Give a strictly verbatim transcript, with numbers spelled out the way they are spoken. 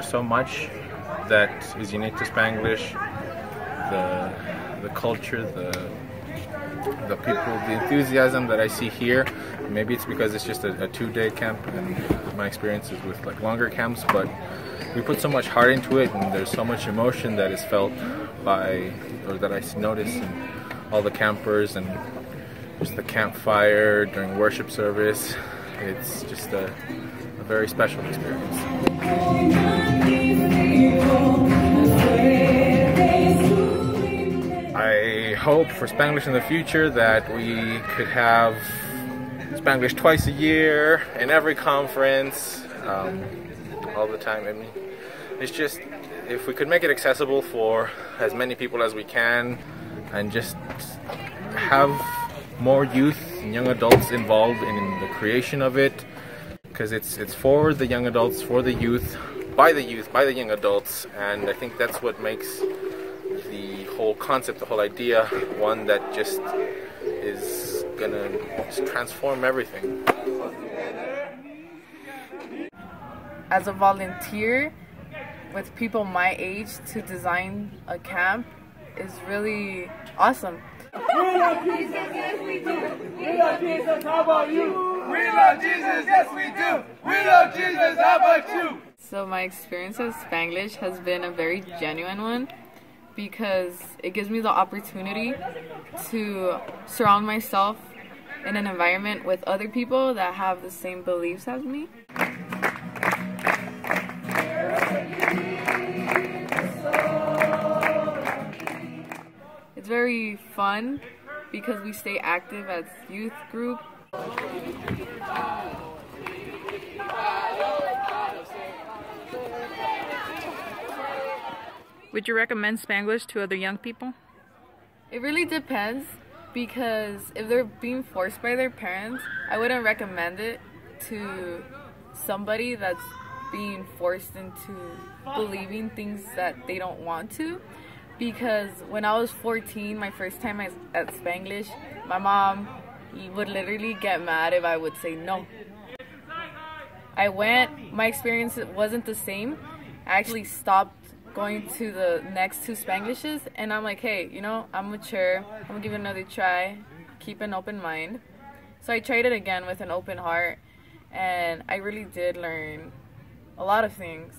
there's so much that is unique to Spanglish, the the culture, the the people, the enthusiasm that I see here. Maybe it's because it's just a, a two-day camp, and my experience is with like longer camps, but we put so much heart into it, and there's so much emotion that is felt by, or that I notice in all the campers, and just the campfire during worship service. It's just a, a very special experience. Hope for Spanglish in the future that we could have Spanglish twice a year in every conference, um, all the time. I mean, it's just, if we could make it accessible for as many people as we can, and just have more youth and young adults involved in the creation of it, because it's it's for the young adults, for the youth, by the youth, by the young adults, and I think that's what makes the whole concept, the whole idea, one that just is gonna just transform everything. As a volunteer with people my age to design a camp is really awesome. We love Jesus, yes we do. We love Jesus, how about you? We love Jesus, yes we do. We love Jesus, how about you? So my experience with Spanglish has been a very genuine one, because it gives me the opportunity to surround myself in an environment with other people that have the same beliefs as me. It's very fun because we stay active as youth group. Would you recommend Spanglish to other young people? It really depends, because if they're being forced by their parents, I wouldn't recommend it to somebody that's being forced into believing things that they don't want to. Because when I was fourteen, my first time at Spanglish, my mom would literally get mad if I would say no. I went, my experience wasn't the same. I actually stopped going to the next two Spanglishes, and I'm like, hey, you know, I'm mature, I'm gonna give it another try, keep an open mind. So I tried it again with an open heart, and I really did learn a lot of things.